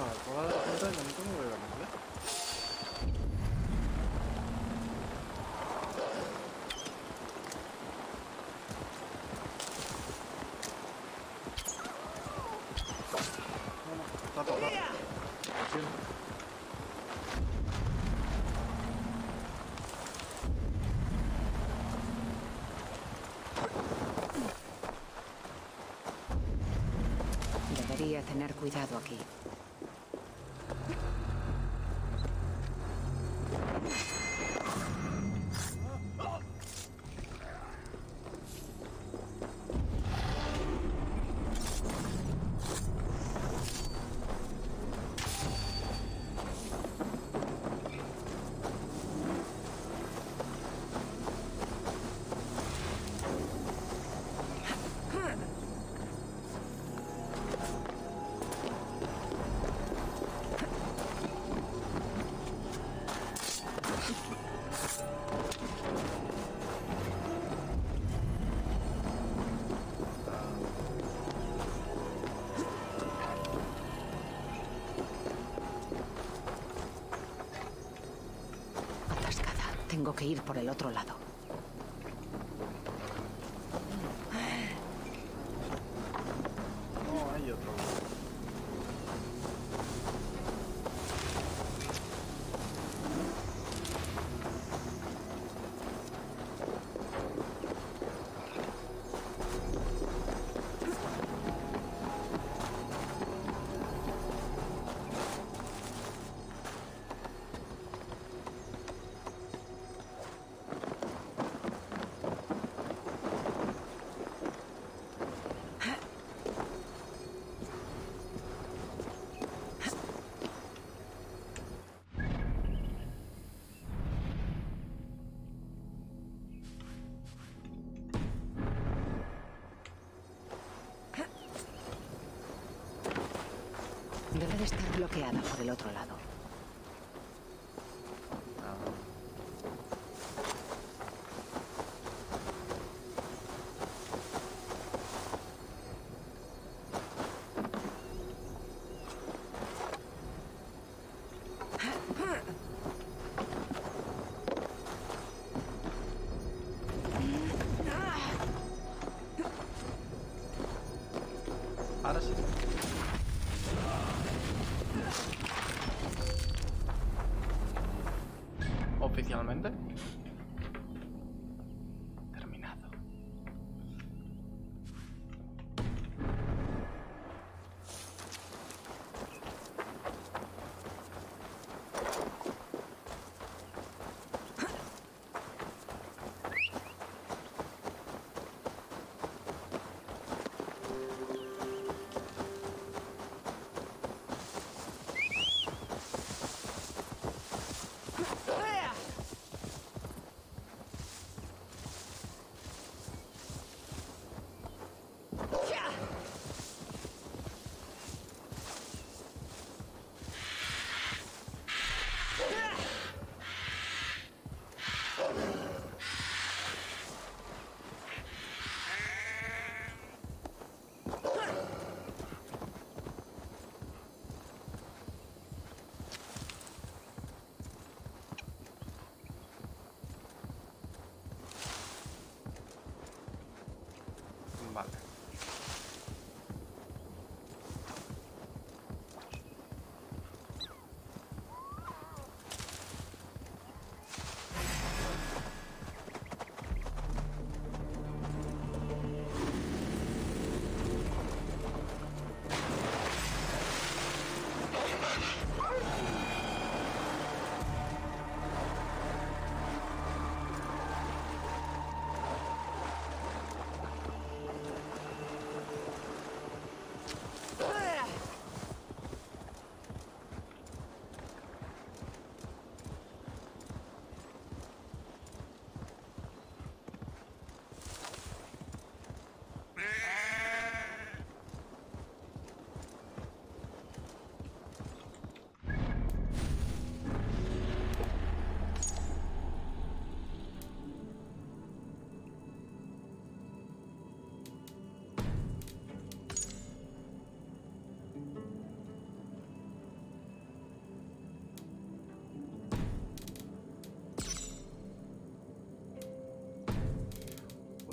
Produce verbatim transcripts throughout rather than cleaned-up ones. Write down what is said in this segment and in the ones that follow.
아, 뭐하다 혼자 남는 거예요, 근데? Debería tener cuidado aquí. Tengo que ir por el otro lado. No hay otro lado. Debe de estar bloqueada por el otro lado. Ahora sí. Oficialmente terminado.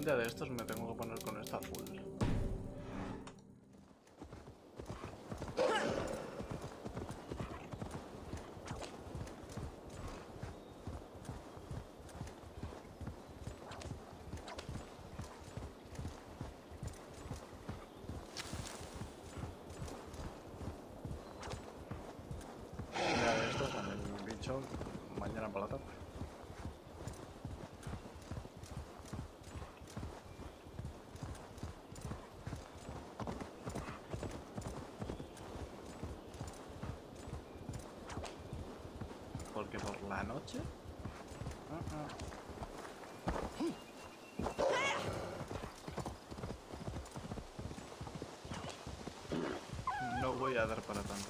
día de estos me tengo que poner con esta full. Porque por la noche... Uh-uh. No voy a dar para tanto.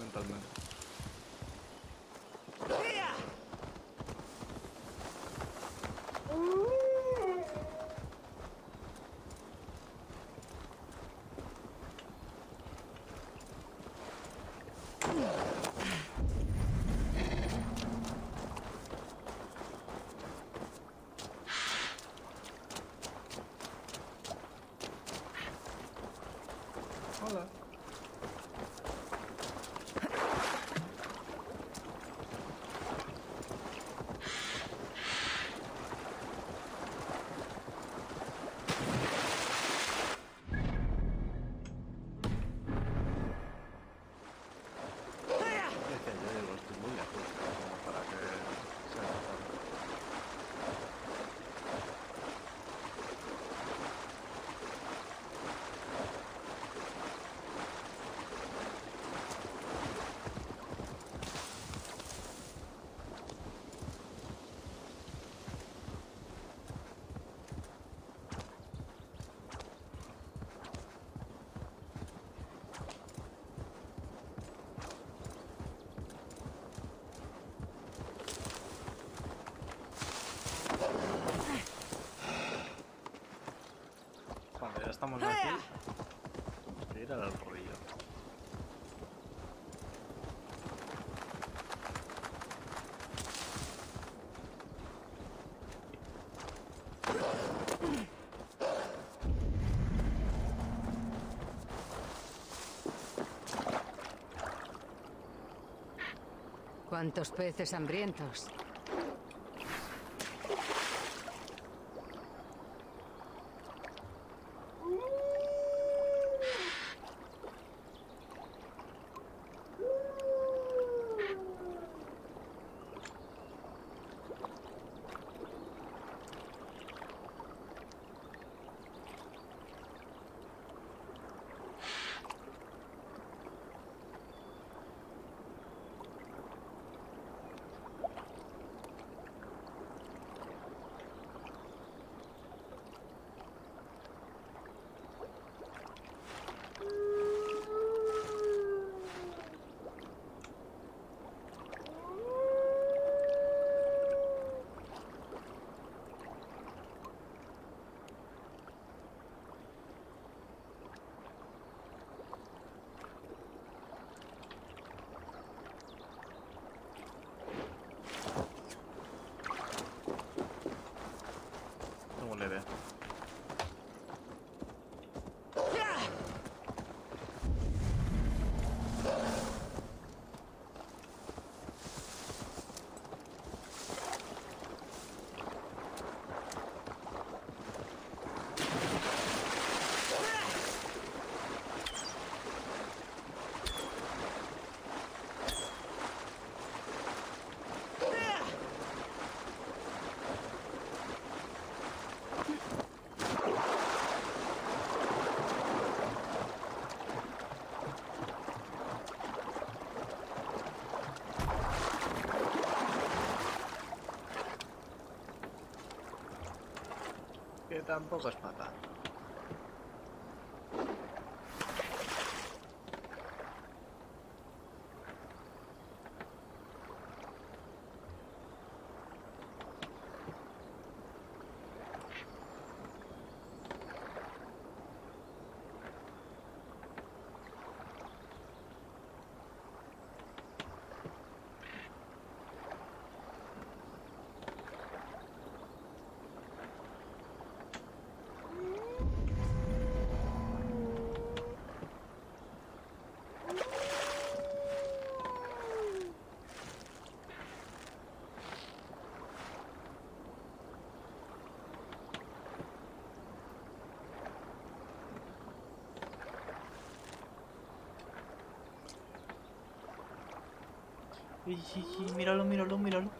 Mentalmente. Estamos aquí. Tenemos que ir al río. ¿Cuántos peces hambrientos? Tampoco es fatal. Y, y, y, míralo, míralo, míralo.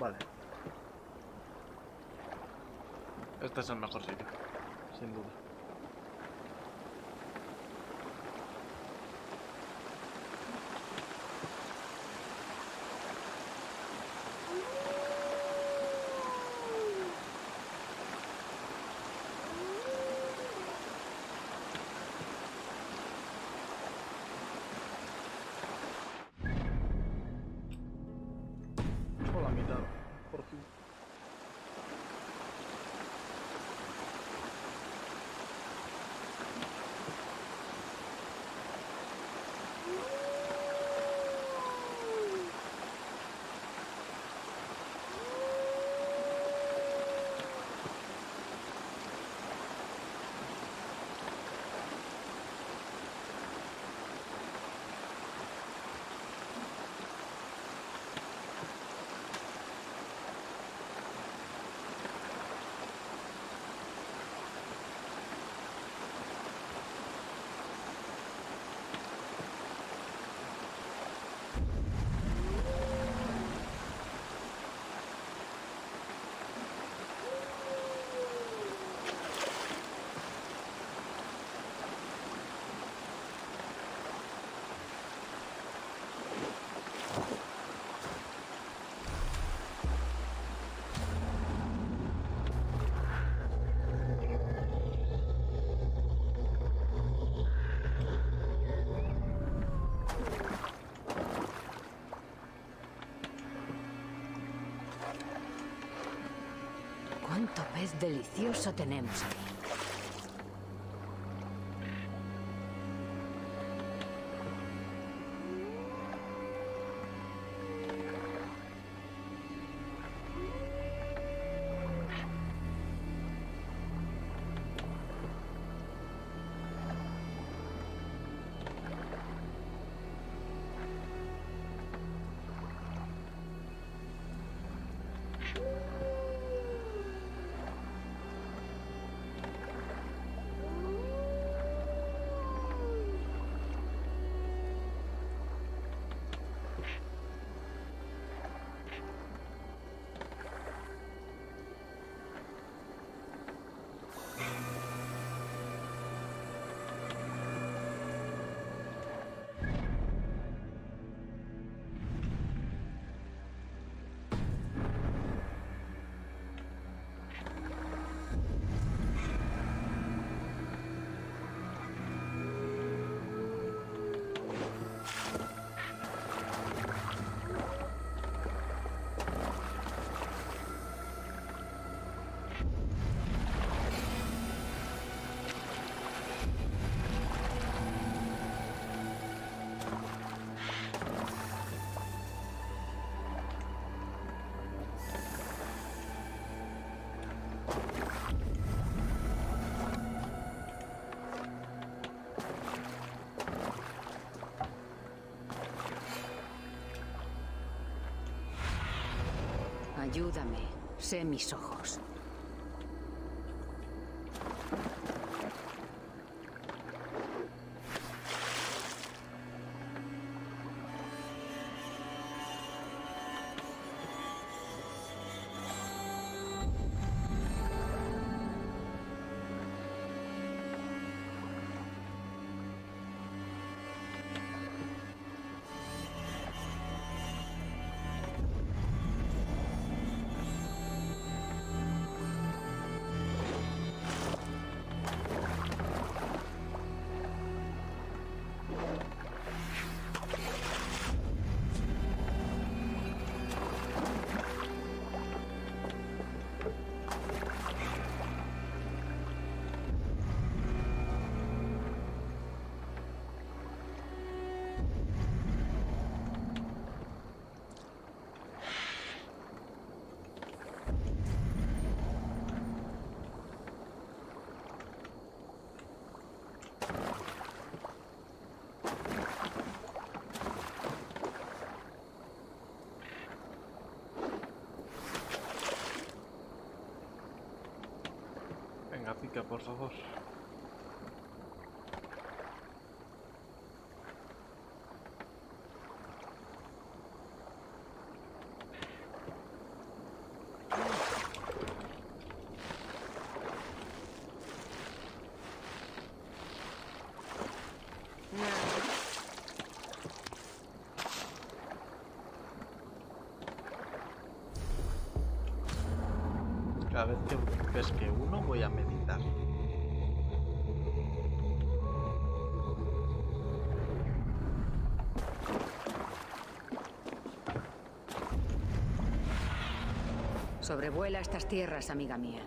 Vale. Este es el mejor sitio, sin duda. ¿Cuánto pez delicioso tenemos aquí? Ayúdame, sé mis ojos. Pica, por favor. Cada vez que pesque uno voy a medir. Sobrevuela estas tierras, amiga mía.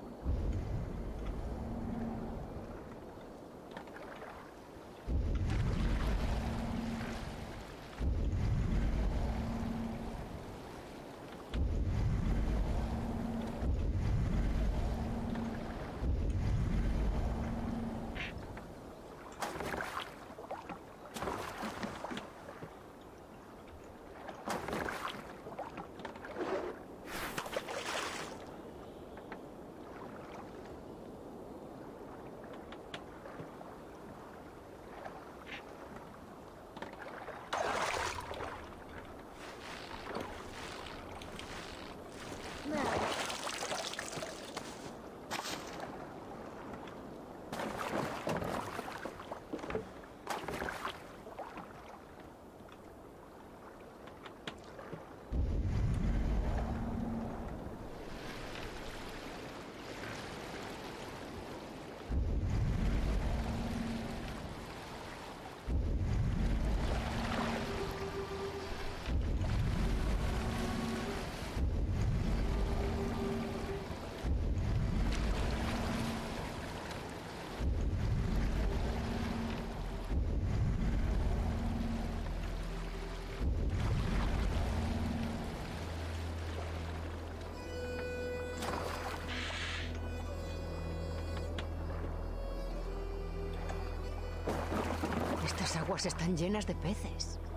Las aguas están llenas de peces.